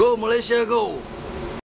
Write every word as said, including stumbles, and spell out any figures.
Go Malaysia, go!